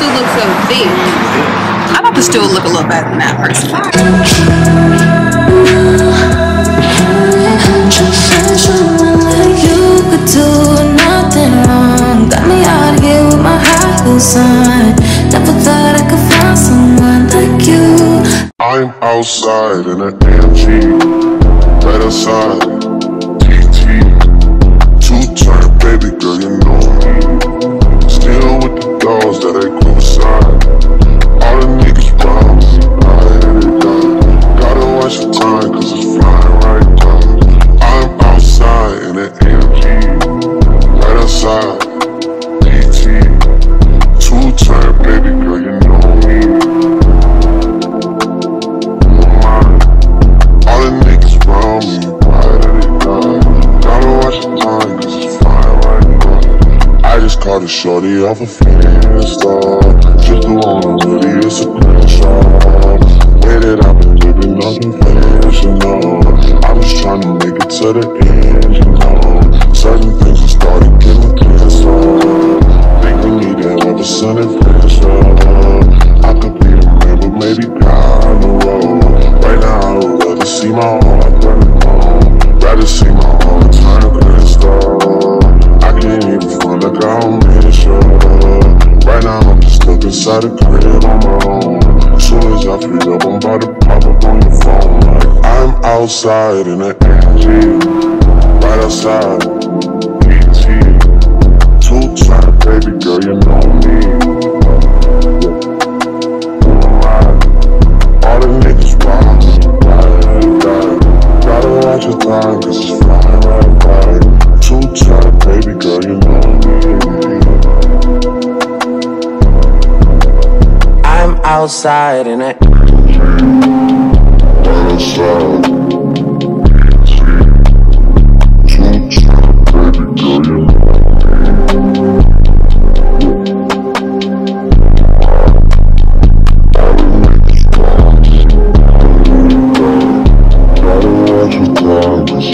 still look so thick. I'd have to still look a little better than that person. You could do nothing wrong. Got me out of here with my high heels on. Never thought I could find someone like you. I'm outside in an AMG, right outside TT. Two-turn, baby girl, you know me. Still with the dogs that ain't inside. All the niggas round me, I ain't it done. Gotta watch the time, cause it's flying right down. I'm outside in an AMG, right outside TT. Two-turn, baby girl, you know me. Caught a shorty off a Finsta. Just the one really is a crenshaw. Way that I've been living, nothing conventional. I was trying to make it to the end, you know. Certain things I started getting canceled. Think we need to have a son and pressure. I could be the man, but maybe God on the road. Right now I would rather see my heart burn home. Rather see my heart turn crystal. Can't even feel like I don't miss you. Right now I'm just stuck inside the crib on my own. As soon as I free up, I'm about to pop up on your phone. Like I'm outside in an AMG, right outside PT. Two-time, baby girl, you know me. All the niggas round me, right? Gotta watch your time, cause it's flying right by. Two-time, baby girl, you know me. I'm outside in it. Outside. Two-time, baby girl, you know me.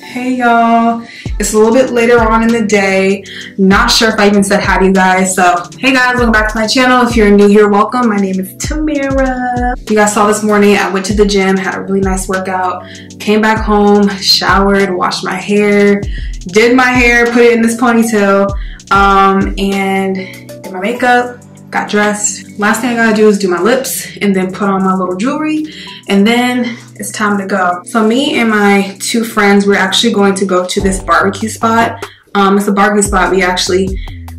Hey y'all, it's a little bit later on in the day. Not sure if I even said hi to you guys. So hey guys, welcome back to my channel. If you're new here, welcome. My name is Tamara. You guys saw this morning I went to the gym, had a really nice workout, came back home, showered, washed my hair, did my hair, put it in this ponytail, and did my makeup, got dressed. Last thing I gotta do is do my lips and then put on my little jewelry, and then it's time to go. So me and my two friends, we're actually going to go to this barbecue spot. It's a barbecue spot we actually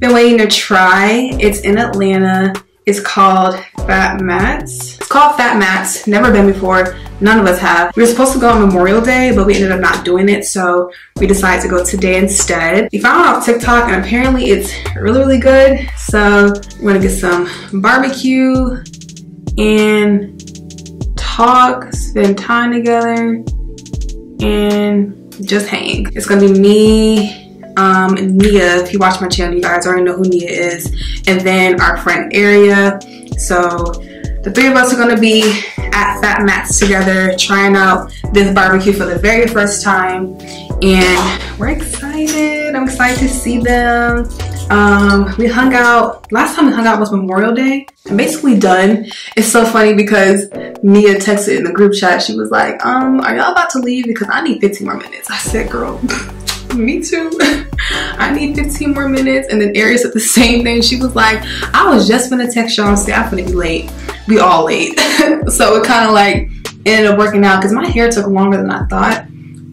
been waiting to try. It's in Atlanta. It's called Fat Matt's. It's called Fat Matt's. Never been before. None of us have. We were supposed to go on Memorial Day, but we ended up not doing it, so we decided to go today instead. We found it off TikTok, and apparently it's really, really good. So we're gonna get some barbecue and talk, spend time together, and just hang. It's gonna be me, Nia. If you watch my channel, you guys already know who Nia is, and then our friend Aria. So the three of us are going to be at Fat Matt's together, trying out this barbecue for the very first time, and we're excited. I'm excited to see them. We hung out, last time we hung out was Memorial Day. I'm basically done. It's so funny because Nia texted in the group chat, she was like, are y'all about to leave, because I need 15 more minutes. I said, girl, me too. I need 15 more minutes. And then Aria said the same thing. She was like, I was just gonna text y'all and say I'm gonna be late. We all late. So it kind of like ended up working out because my hair took longer than I thought.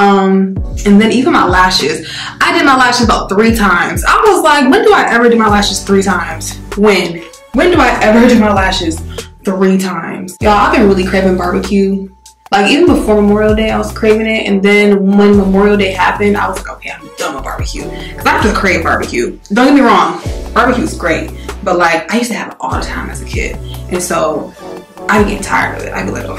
And then even my lashes. I did my lashes about 3 times. I was like, when do I ever do my lashes 3 times? When do I ever do my lashes 3 times? Y'all, I've been really craving barbecue. Like, even before Memorial Day, I was craving it. And then when Memorial Day happened, I was like, okay, I'm done with barbecue. Because I just crave barbecue. Don't get me wrong, barbecue is great. But, like, I used to have it all the time as a kid. And so, I get tired of it. I'd be like, oh,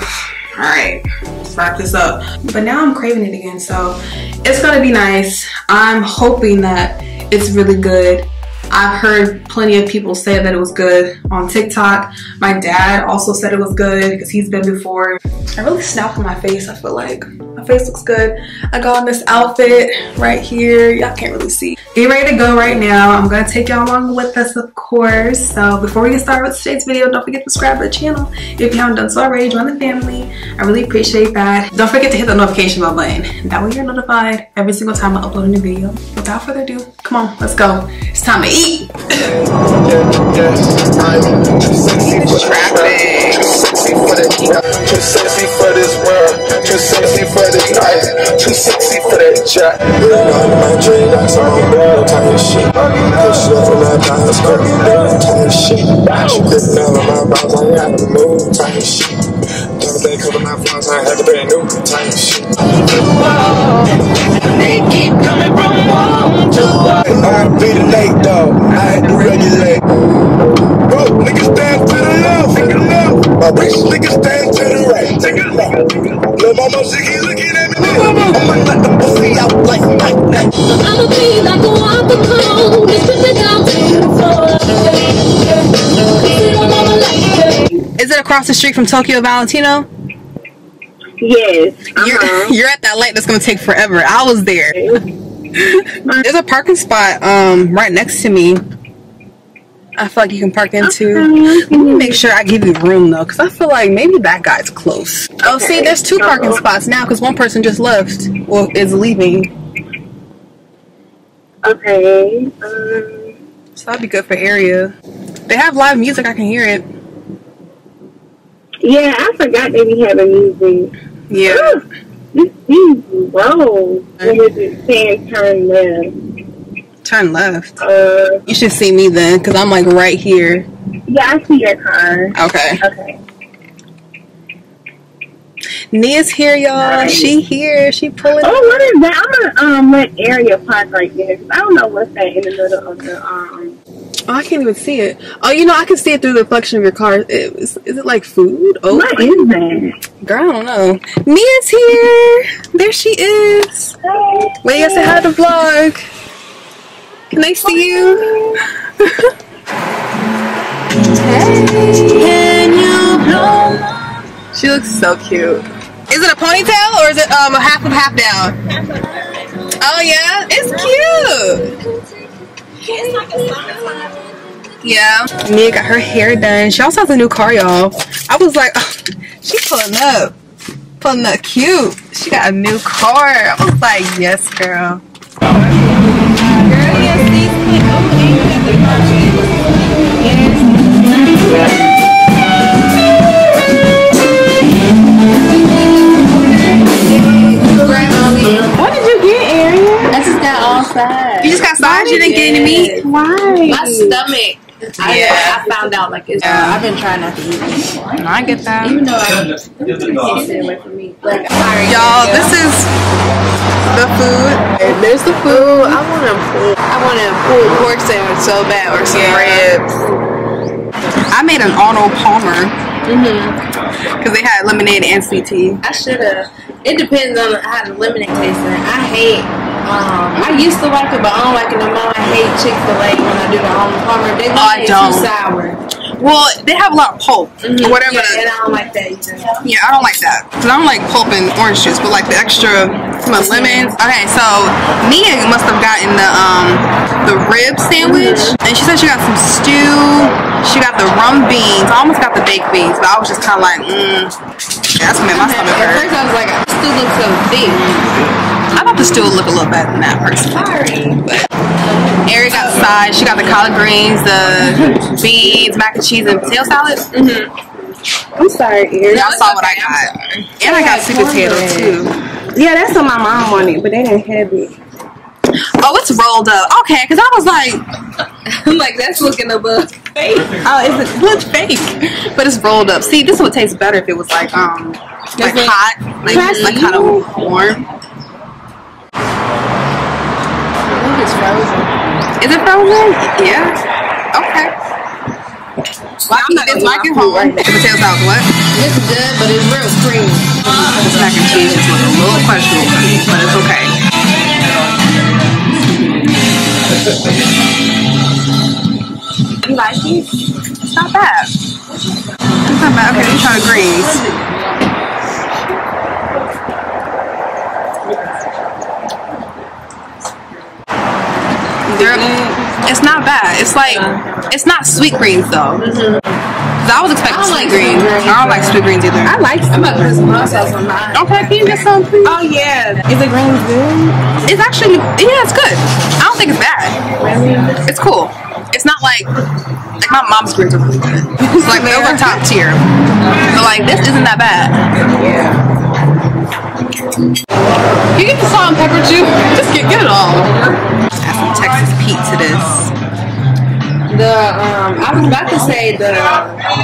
all right, let's wrap this up. But now I'm craving it again. So, it's going to be nice. I'm hoping that it's really good. I've heard plenty of people say that it was good on TikTok. My dad also said it was good because he's been before. I really snapped in my face. I feel like my face looks good. I got on this outfit right here. Y'all can't really see. Get ready to go right now. I'm going to take y'all along with us, of course. So before we get started with today's video, don't forget to subscribe to the channel. If you haven't done so already, join the family. I really appreciate that. Don't forget to hit the notification bell button. That way you're notified every single time I upload a new video. Without further ado, come on, let's go. It's time to eat. I be the late though, I had to regulate. Bro, niggas stand to the left, take a left. My bitch niggas stand to the right, take a left. Lil' mama, she keep looking at me. I might let the pussy out like night. I'ma be like a water cone, just to pick out the floor. Is it across the street from Tokyo Valentino? Yes. You're at that light that's gonna take forever. I was there. There's a parking spot right next to me. I feel like you can park into. Okay. Let me make sure I give you room though, because I feel like maybe that guy's close. Okay. Oh, see, there's two parking spots now because one person just left. Well, is leaving. Okay. So that'd be good for area. They have live music. I can hear it. Yeah, I forgot they be having music. Yeah. Ooh. This is low. What is it saying? Turn left. Turn left. You should see me then, cause I'm like right here. Yeah, I see your car. Okay. Okay. Nia's here, y'all. Nice. She here. She pulling. Oh, what is that? I'm gonna let area park right there. Cause I don't know what's that in the middle of the Oh, I can't even see it. Oh, you know, I can see it through the reflection of your car. Is it like food? Oh, what is that? Girl, I don't know. Nia's here. There she is. Hey. Wait, you say hi to the vlog. Nice to you. Hey. She looks so cute. Is it a ponytail or is it a half up, half down? Oh, yeah? It's cute. Yeah, Nia got her hair done. She also has a new car, y'all. I was like, oh, she's pulling up cute. She got a new car. I was like, yes, girl. What did you get, Ariel? I just got all sides. You just got sides? You didn't get any meat? Why? My stomach. I found out like it's. I've been trying not to eat meat. No, I get that. Even though I can't it away from me. Like, y'all, this is the food. There's the food. I want a pulled pork sandwich so bad, or some ribs. I made an Arnold Palmer. Cause they had lemonade and sweet tea. I should've. It depends on how the lemonade tastes. I hate. I used to like it, but I don't like it no more. I hate Chick Fil A when I do the Arnold Palmer. They like it too sour. Well, they have a lot of pulp or whatever. Yeah, and I don't like that either. Yeah, I don't like that. Cause I don't like pulp and orange juice, but like the extra lemons. Okay, so Nia must have gotten the rib sandwich, and she said she got some stew. She got the rum beans. I almost got the baked beans, but I was just kind of like, that's what made my stomach hurt. At first, I was like, it still looks so thick. I thought the stew would look a little better than that person. Sorry. But Ari got sides. She got the collard greens, the beans, mac and cheese, and potato salad. I'm sorry, Ari. Y'all saw what I got. And I got sweet potato, too. Yeah, that's what my mom wanted, but they didn't have it. Oh, it's rolled up. Okay, because I was like, I'm like, that's looking above fake. Oh, it looks fake, but it's rolled up. See, this would taste better if it was like hot, like kind of warm. I think it's frozen. Is it frozen? Yeah. Okay. Well, I'm not gonna like it home. Right. Potato salad, what? It's good, but it's real creamy. This mac and cheese is looking a little questionable, but it's okay. like these. It's not bad. It's not bad. Okay, these are greens. It's not bad. It's like, it's not sweet greens though. Cause I was expecting sweet greens. I don't like sweet greens either. I like sweet greens. Okay, can you get some please? Oh yeah. Is the greens good? It's actually, yeah, it's good. I don't think it's bad. It's cool. It's not like, my mom's greens are really good. It's like over top tier. But like this isn't that bad. Yeah. You get the salt and pepper too. Just get it all. Add some Texas Pete to this. I was about to say the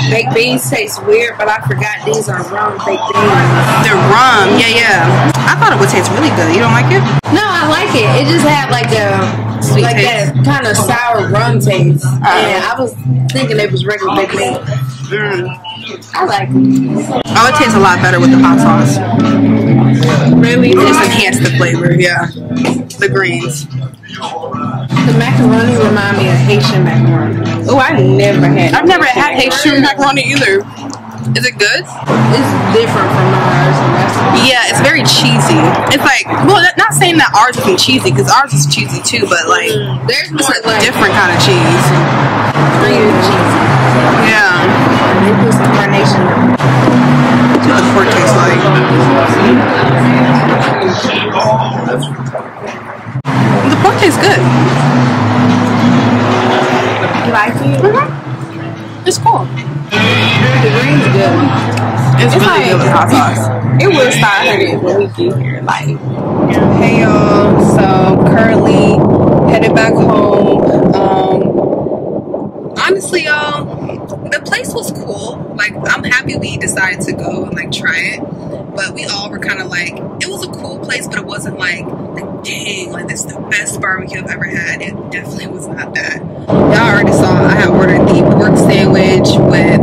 baked beans taste weird, but I forgot these are rum baked beans. They're rum, yeah. I thought it would taste really good. You don't like it? No, I like it. It just had like a sweet like taste. That kind of sour rum taste. And I was thinking it was regular baked beans. I like it. Oh, it tastes a lot better with the hot sauce. Really? It just enhanced the flavor, yeah. The greens. The macaroni remind me of Haitian macaroni. Oh, I've never had Haitian macaroni either. Is it good? It's different from ours. Yeah, it's very cheesy. It's like, well, not saying that ours isn't cheesy, because ours is cheesy too, but like, there's more like different kind of cheese. Really cheesy. Yeah. They put some Carnation on it. That's what the fork tastes like. The pork tastes good. You like it? Mm-hmm. It's cool. The green's good. It's really like, good with hot sauce. It will start hurting when we get here. Like, hey y'all, so currently headed back home. Honestly, y'all, the place was cool. Like, I'm happy we decided to go and like try it. But we all were kind of like, it was a cool place, but it wasn't like dang, like this is the best barbecue I've ever had. It definitely was not that. Y'all already saw I had ordered the pork sandwich with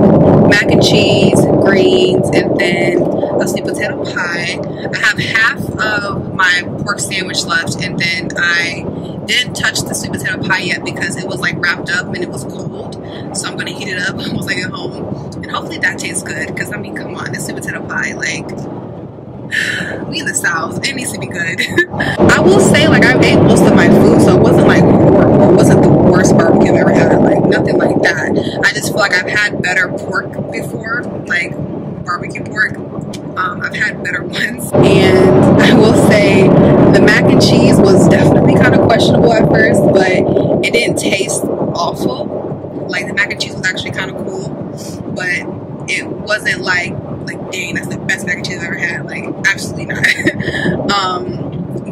mac and cheese, greens, and then a sweet potato pie. I have half of my pork sandwich left, and then I didn't touch the sweet potato pie yet because it was like wrapped up and it was cold. So I'm gonna heat it up once I get home, and hopefully that tastes good. Because I mean, come on, the sweet potato pie, like we in the South, it needs to be good. I will say, like I ate most of my food, so it wasn't like horrible. It wasn't the worst barbecue I've ever had, like nothing like that. I just feel like I've had better pork before, like barbecue pork. I've had better ones, and I will say the mac and cheese was definitely kind of questionable at first, but it didn't taste awful. Like the mac and cheese was actually kind of cool, but it wasn't like dang, that's the best mac and cheese I've ever had. Like absolutely not.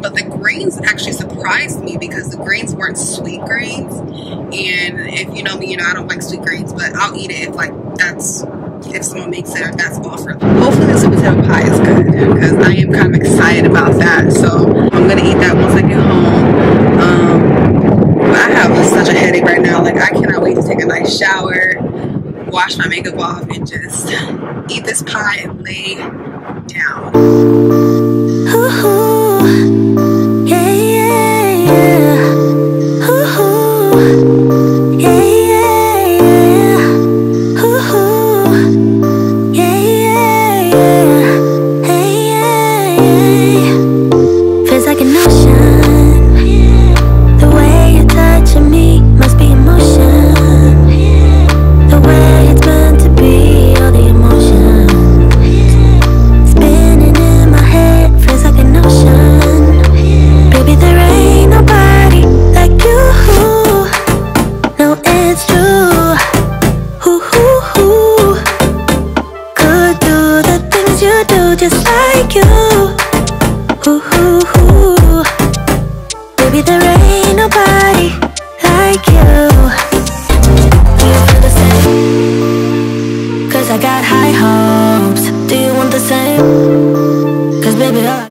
But the greens actually surprised me because the greens weren't sweet greens, and if you know me, you know I don't like sweet greens, but I'll eat it if like that's. If someone makes it, that's offered. Hopefully the sweet potato pie is good because I am kind of excited about that. So I'm gonna eat that once I get home. But I have such a headache right now. Like I cannot wait to take a nice shower, wash my makeup off, and just eat this pie and lay down. Ooh, yeah, yeah, yeah. Ooh, yeah, yeah.